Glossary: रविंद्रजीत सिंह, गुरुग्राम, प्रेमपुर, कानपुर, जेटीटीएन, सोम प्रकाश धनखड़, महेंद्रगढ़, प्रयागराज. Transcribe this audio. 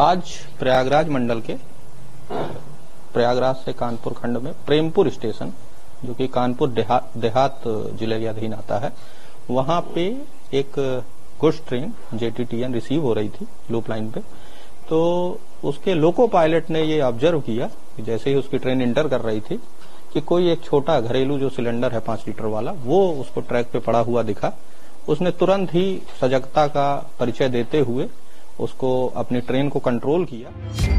आज प्रयागराज मंडल के प्रयागराज से कानपुर खंड में प्रेमपुर स्टेशन, जो कि कानपुर देहात जिले के अधीन आता है, वहां पे एक गुड्स ट्रेन जेटीटीएन रिसीव हो रही थी लूप लाइन पे। तो उसके लोको पायलट ने ये ऑब्जर्व किया कि जैसे ही उसकी ट्रेन इंटर कर रही थी कि कोई एक छोटा घरेलू जो सिलेंडर है 5 लीटर वाला, वो उसको ट्रैक पे पड़ा हुआ दिखा। उसने तुरंत ही सजगता का परिचय देते हुए उसको अपनी ट्रेन को कंट्रोल किया।